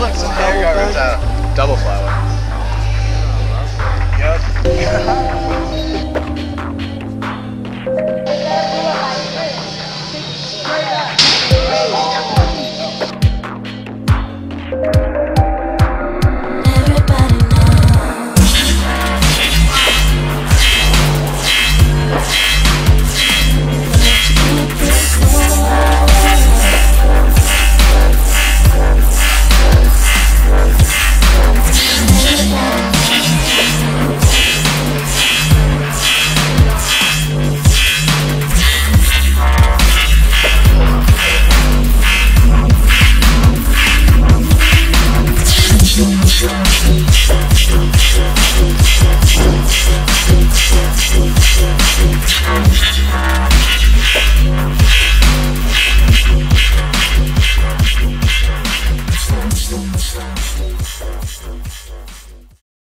look, some hair got ripped out. Double flower. Yep.